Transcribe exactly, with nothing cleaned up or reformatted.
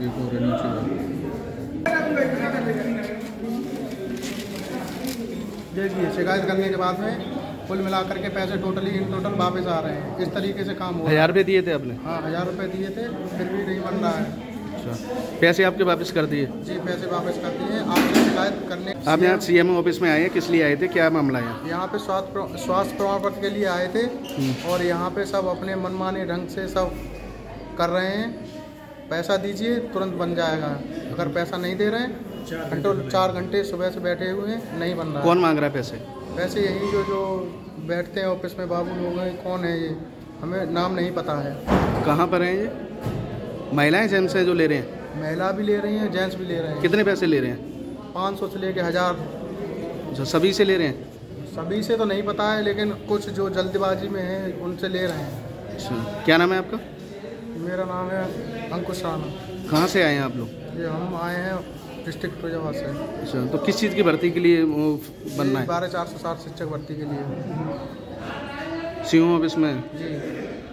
people in Chile. देखिए शिकायत करने के बाद में कुल मिलाकर के पैसे टोटली इन टोटल वापस आ रहे हैं। इस तरीके से काम हो रहा है। हजार रुपये दिए थे आपने? हाँ हजार रुपये दिए थे, फिर भी नहीं बन रहा है। अच्छा, पैसे आपके वापस कर दिए? जी पैसे वापस कर दिए। आपसे शिकायत करने आप यहाँ सीएमओ ऑफिस में आए हैं, किस लिए आए थे, क्या मामला है? यहाँ पे स्वास्थ्य स्वास्थ्य प्रमाण के लिए आए थे और यहाँ पे सब अपने मनमाने ढंग से सब कर रहे हैं। पैसा दीजिए तुरंत बन जाएगा, अगर पैसा नहीं दे रहे हैं घंटों चार घंटे सुबह से बैठे हुए हैं, नहीं बन रहा। कौन मांग रहा है पैसे? पैसे यही जो जो बैठते हैं ऑफिस में बाबू लोग हैं। कौन है ये हमें नाम नहीं पता है। कहाँ पर हैं ये? महिलाएं जेंट्स हैं जो ले रहे हैं? महिला भी ले रही हैं, जेंट्स भी ले रहे हैं। कितने पैसे ले रहे हैं? पाँच सौ से लेके हज़ार। सभी से ले रहे हैं? सभी से तो नहीं पता है, लेकिन कुछ जो जल्दबाजी में हैं उनसे ले रहे हैं। अच्छा, क्या नाम है आपका? मेरा नाम है अंकुश शर्मा। कहाँ से आए हैं आप लोग? ये हम आए हैं डिस्ट्रिक्ट फैजाबाद से। अच्छा, तो किस चीज़ की भर्ती के लिए बनना है? बारह चार सौ साठ शिक्षक भर्ती के लिए। सीएमओ ऑफिस में? जी।